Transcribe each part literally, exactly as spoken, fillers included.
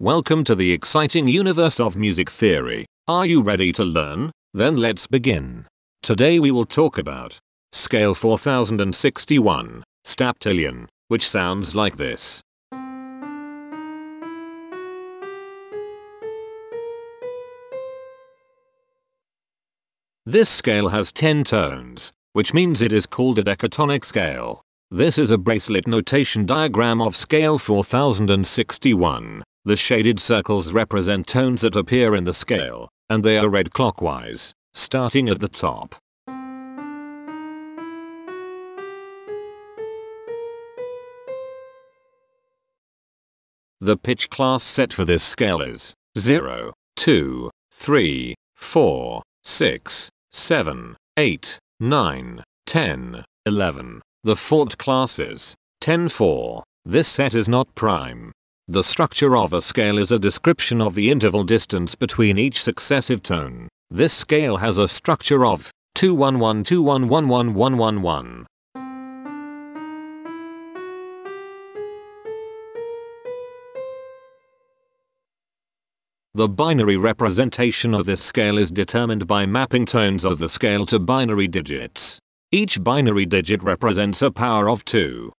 Welcome to the exciting universe of music theory. Are you ready to learn? Then let's begin. Today we will talk about Scale four thousand sixty-one, Staptyllian, which sounds like this. This scale has ten tones, which means it is called a decatonic scale. This is a bracelet notation diagram of Scale four thousand sixty-one. The shaded circles represent tones that appear in the scale, and they are read clockwise, starting at the top. The pitch class set for this scale is zero, two, three, four, six, seven, eight, nine, ten, eleven. The fort class is ten four. This set is not prime. The structure of a scale is a description of the interval distance between each successive tone. This scale has a structure of two one one two one one one one one one. The binary representation of this scale is determined by mapping tones of the scale to binary digits. Each binary digit represents a power of two.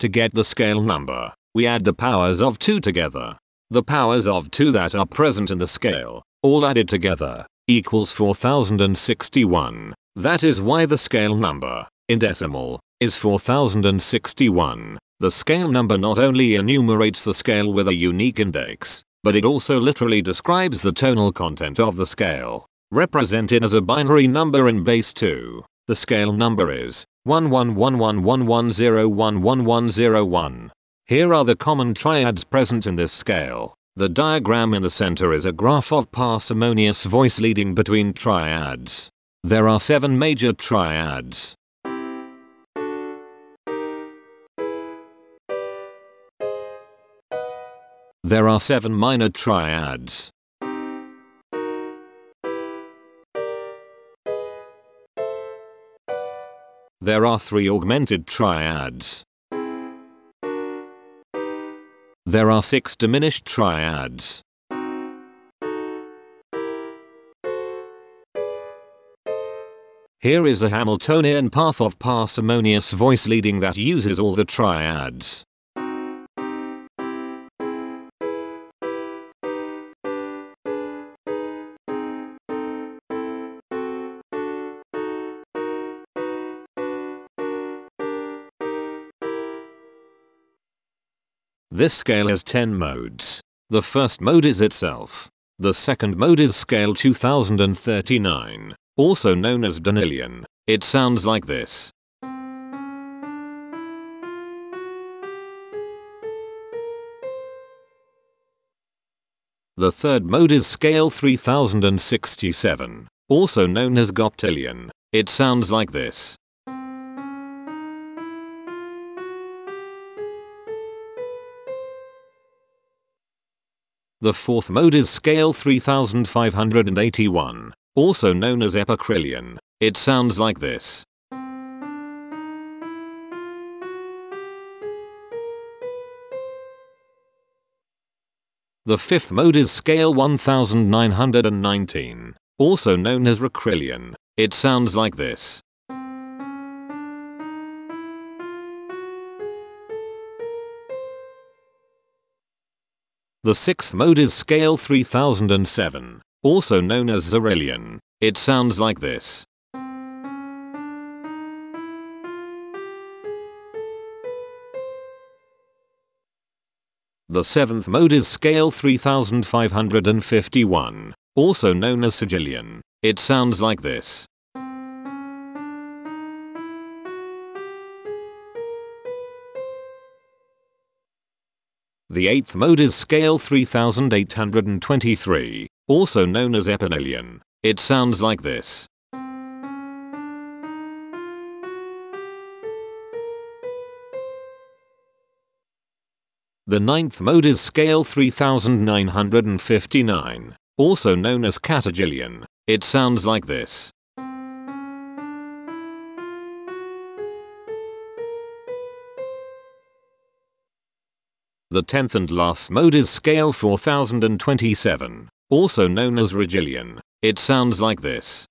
To get the scale number, we add the powers of two together. The powers of two that are present in the scale, all added together, equals four thousand sixty-one. That is why the scale number, in decimal, is four thousand sixty-one. The scale number not only enumerates the scale with a unique index, but it also literally describes the tonal content of the scale, represented as a binary number in base two. The scale number is one one one one one one zero one one one zero one. Here are the common triads present in this scale. The diagram in the center is a graph of parsimonious voice leading between triads. There are seven major triads. There are seven minor triads. There are three augmented triads. There are six diminished triads. Here is a Hamiltonian path of parsimonious voice leading that uses all the triads. This scale has ten modes. The first mode is itself. The second mode is Scale two thousand thirty-nine, also known as Danilion. It sounds like this. The third mode is Scale three thousand sixty-seven, also known as Goptilian. It sounds like this. The fourth mode is Scale three thousand five hundred eighty-one, also known as Epicrillion. It sounds like this. The fifth mode is Scale one thousand nine hundred nineteen, also known as Racrillian. It sounds like this. The sixth mode is Scale three thousand seven, also known as Zerelian. It sounds like this. The seventh mode is Scale three thousand five hundred fifty-one, also known as Sigilian. It sounds like this. The eighth mode is Scale three thousand eight hundred twenty-three, also known as Epinellion. It sounds like this. The ninth mode is Scale three thousand nine hundred fifty-nine, also known as Catagillion. It sounds like this. The tenth and last mode is Scale four thousand twenty-seven, also known as Regilian. It sounds like this.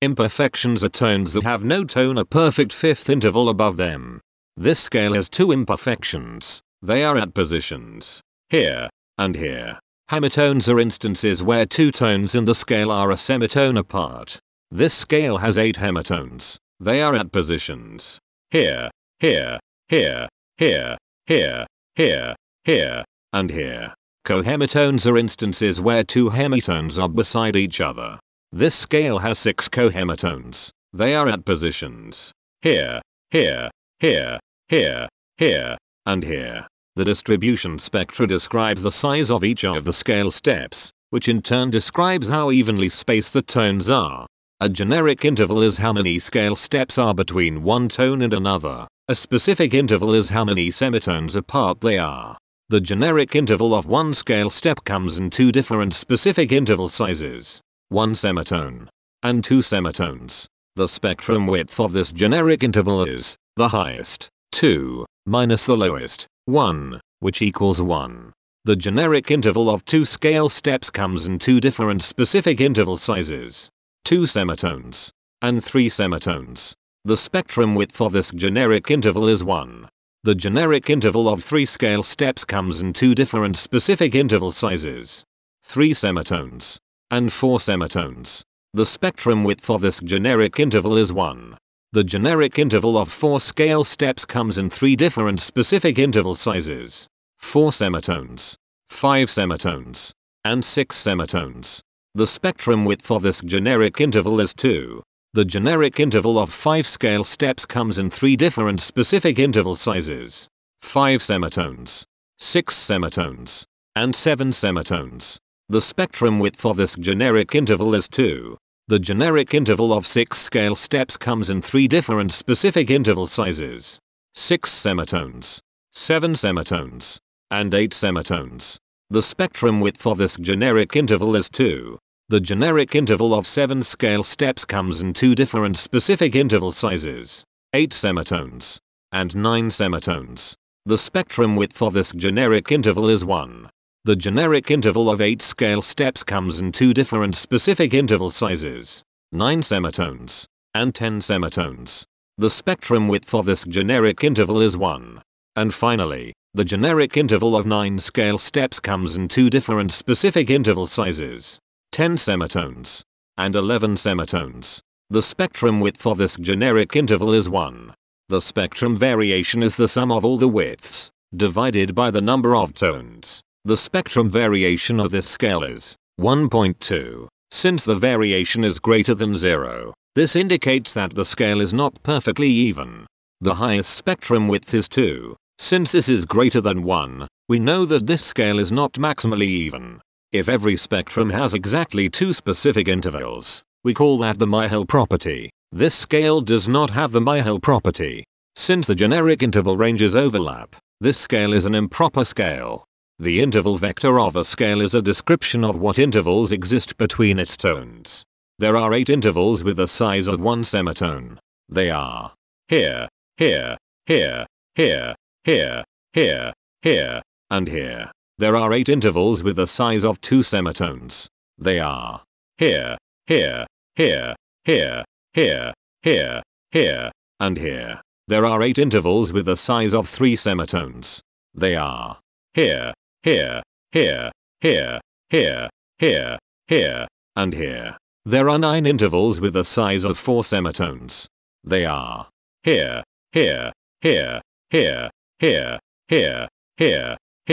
Imperfections are tones that have no tone or perfect fifth interval above them. This scale has two imperfections. They are at positions here and here. Hemitones are instances where two tones in the scale are a semitone apart. This scale has eight hemitones. They are at positions here, here, here, here, here, here, here, and here. Cohemitones are instances where two hemitones are beside each other. This scale has six cohemitones. They are at positions here, here, here, here, here, and here. The distribution spectra describes the size of each of the scale steps, which in turn describes how evenly spaced the tones are. A generic interval is how many scale steps are between one tone and another. A specific interval is how many semitones apart they are. The generic interval of one scale step comes in two different specific interval sizes. One semitone and two semitones. The spectrum width of this generic interval is the highest, two, minus the lowest, one, which equals one. The generic interval of two scale steps comes in two different specific interval sizes, two semitones and three semitones. The spectrum width of this generic interval is one. The generic interval of three scale steps comes in two different specific interval sizes, three semitones and four semitones. The spectrum width of this generic interval is one. The generic interval of four scale steps comes in three different specific interval sizes, four semitones, five semitones, and six semitones. The spectrum width of this generic interval is two. The generic interval of five scale steps comes in three different specific interval sizes, five semitones, six semitones, and seven semitones. The spectrum width of this generic interval is two. The generic interval of six scale steps comes in three different specific interval sizes, six semitones, seven semitones, and eight semitones. The spectrum width of this generic interval is two. The generic interval of seven scale steps comes in two different specific interval sizes, eight semitones, and nine semitones. The spectrum width of this generic interval is one. The generic interval of eight scale steps comes in two different specific interval sizes, nine semitones, and ten semitones. The spectrum width of this generic interval is one. And finally, the generic interval of nine scale steps comes in two different specific interval sizes, ten semitones, and eleven semitones. The spectrum width of this generic interval is one. The spectrum variation is the sum of all the widths, divided by the number of tones. The spectrum variation of this scale is one point two. Since the variation is greater than zero, this indicates that the scale is not perfectly even. The highest spectrum width is two. Since this is greater than one, we know that this scale is not maximally even. If every spectrum has exactly two specific intervals, we call that the Myhill property. This scale does not have the Myhill property. Since the generic interval ranges overlap, this scale is an improper scale. The interval vector of a scale is a description of what intervals exist between its tones. There are eight intervals with the size of one semitone. They are here, here, here, here, here, here, here, and here. There are eight intervals with the size of two semitones. They are here, here, here, here, here, here, here, and here. There are eight intervals with the size of three semitones. They are here, here, here, here, here, here, here, and here. There are nine intervals with the size of four semitones. They are here, here, here, here, here, here, here,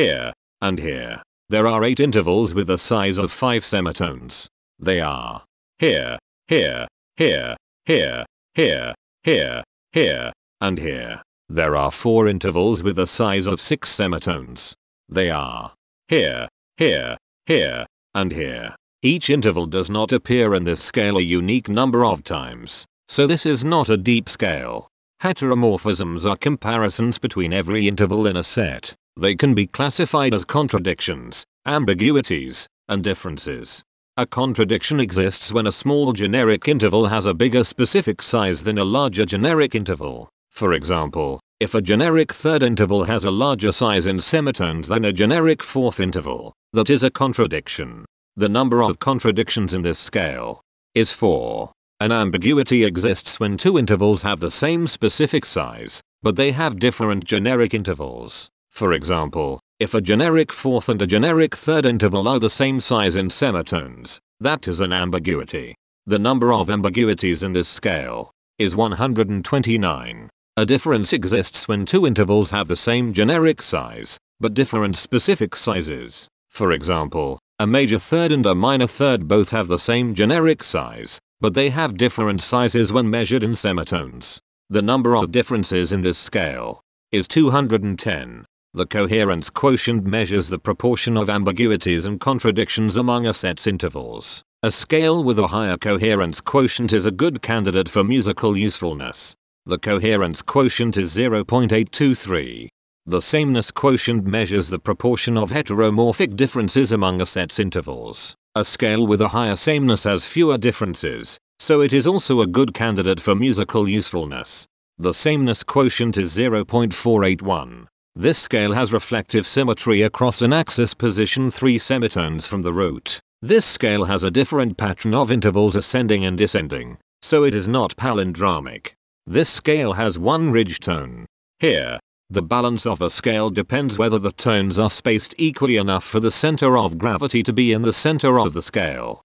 here, and here. There are eight intervals with the size of five semitones. They are here, here, here, here, here, here, here, and here. There are four intervals with the size of six semitones. They are here, here, here, and here. Each interval does not appear in this scale a unique number of times, so this is not a deep scale. Heteromorphisms are comparisons between every interval in a set. They can be classified as contradictions, ambiguities, and differences. A contradiction exists when a small generic interval has a bigger specific size than a larger generic interval. For example, if a generic third interval has a larger size in semitones than a generic fourth interval, that is a contradiction. The number of contradictions in this scale is four. An ambiguity exists when two intervals have the same specific size, but they have different generic intervals. For example, if a generic fourth and a generic third interval are the same size in semitones, that is an ambiguity. The number of ambiguities in this scale is one hundred twenty-nine. A difference exists when two intervals have the same generic size, but different specific sizes. For example, a major third and a minor third both have the same generic size, but they have different sizes when measured in semitones. The number of differences in this scale is two hundred ten. The coherence quotient measures the proportion of ambiguities and contradictions among a set's intervals. A scale with a higher coherence quotient is a good candidate for musical usefulness. The coherence quotient is zero point eight two three. The sameness quotient measures the proportion of heteromorphic differences among a set's intervals. A scale with a higher sameness has fewer differences, so it is also a good candidate for musical usefulness. The sameness quotient is zero point four eight one. This scale has reflective symmetry across an axis position three semitones from the root. This scale has a different pattern of intervals ascending and descending, so it is not palindromic. This scale has one ridge tone. Here, the balance of a scale depends whether the tones are spaced equally enough for the center of gravity to be in the center of the scale.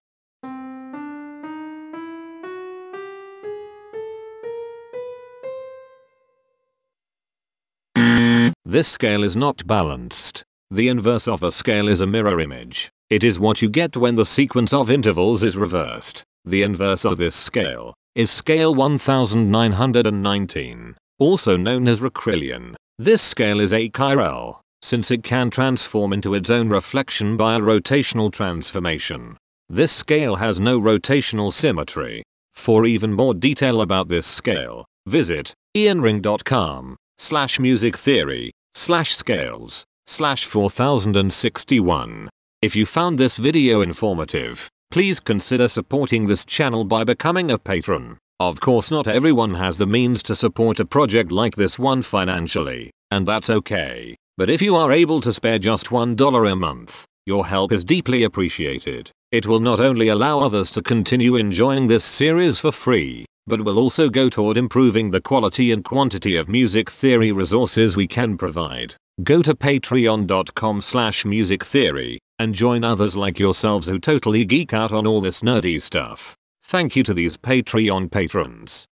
This scale is not balanced. The inverse of a scale is a mirror image. It is what you get when the sequence of intervals is reversed. The inverse of this scale is scale one thousand nine hundred nineteen, also known as Racrillian. This scale is achiral, since it can transform into its own reflection by a rotational transformation. This scale has no rotational symmetry. For even more detail about this scale, visit ianring.com. slash music theory, slash scales, slash four thousand sixty-one. If you found this video informative, please consider supporting this channel by becoming a patron. Of course, not everyone has the means to support a project like this one financially, and that's okay. But if you are able to spare just one dollar a month, your help is deeply appreciated. It will not only allow others to continue enjoying this series for free, but will also go toward improving the quality and quantity of music theory resources we can provide. Go to patreon.com slash music theory, and join others like yourselves who totally geek out on all this nerdy stuff. Thank you to these Patreon patrons.